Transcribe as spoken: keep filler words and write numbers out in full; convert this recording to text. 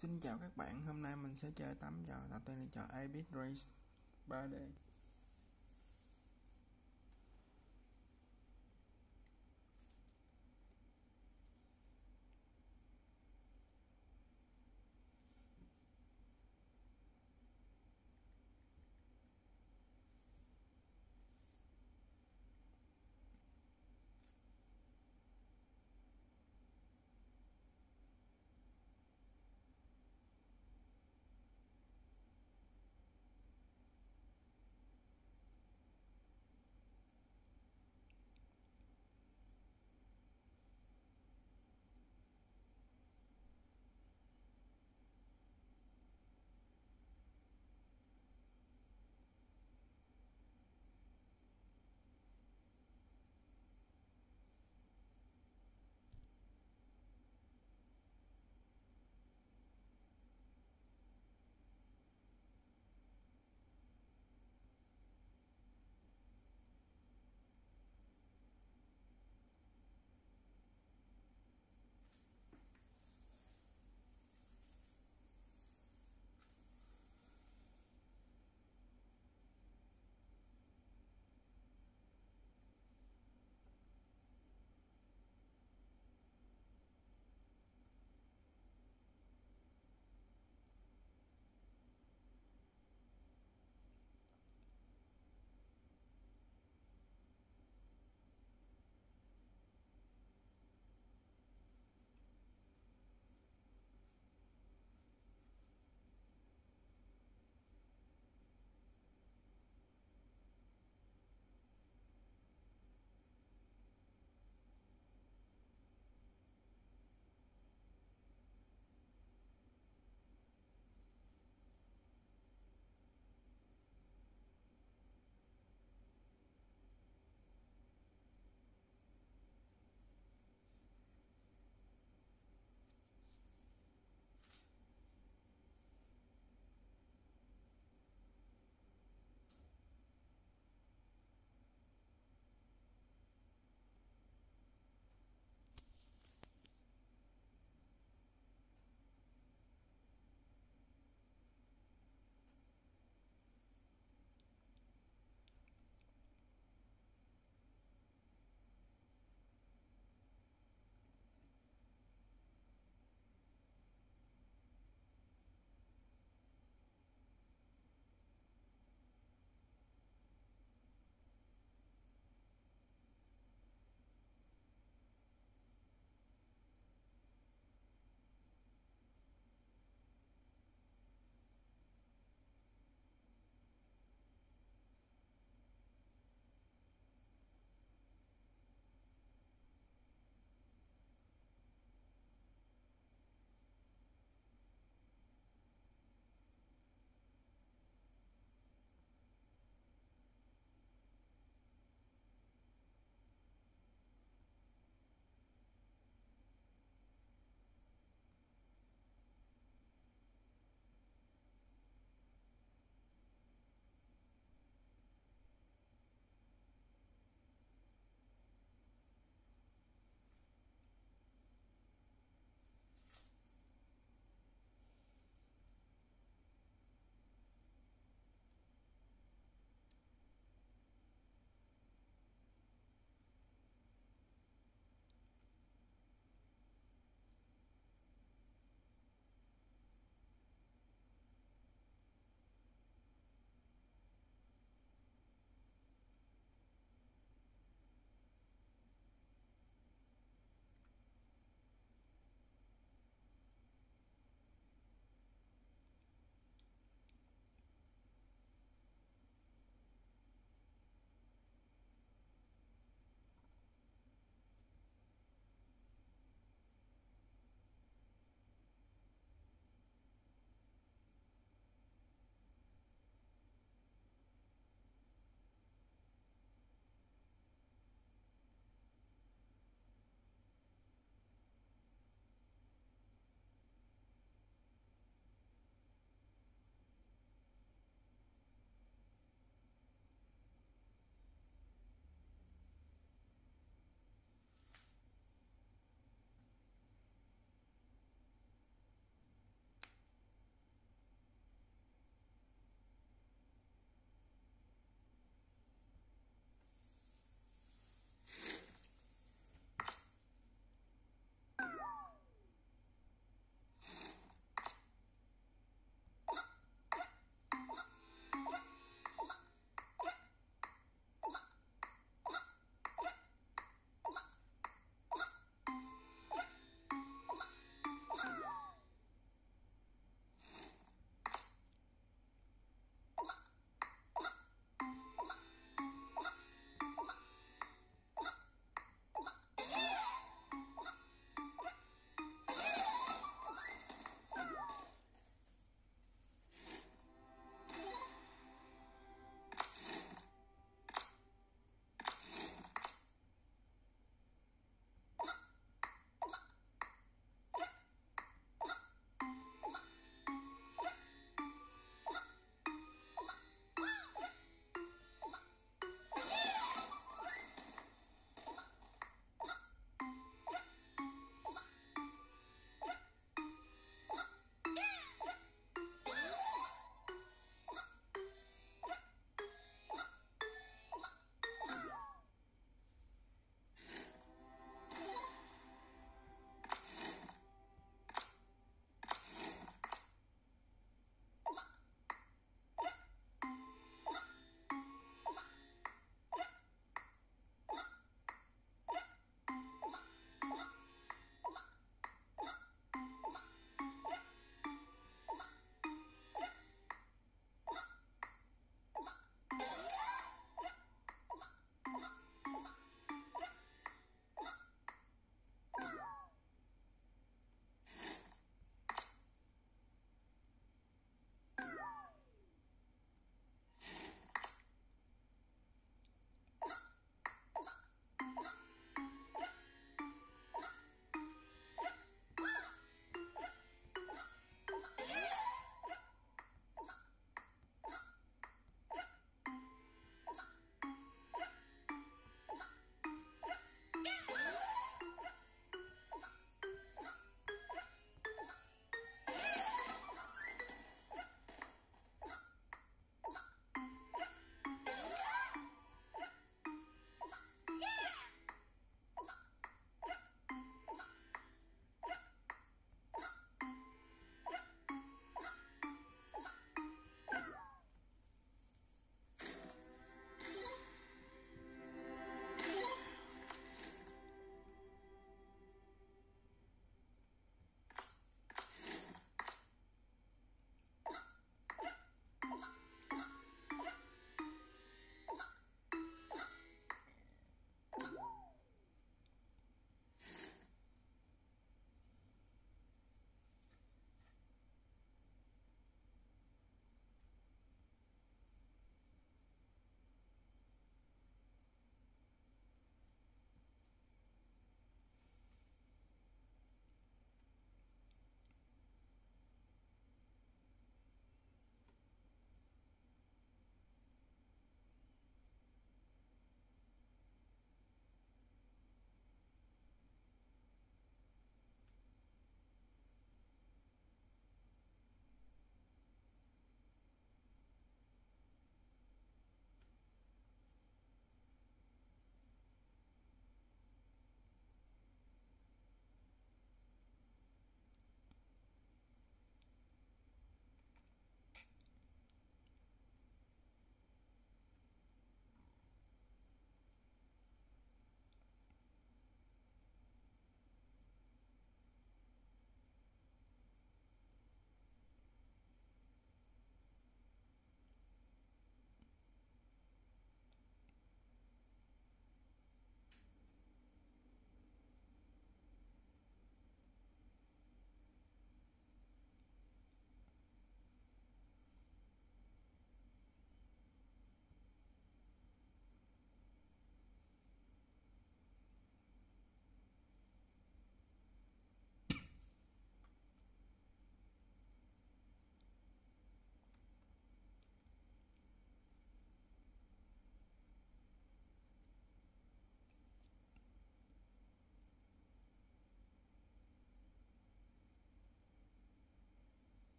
Xin chào các bạn, hôm nay mình sẽ chơi tấm trò, đầu tiên là trò Epic Race ba D.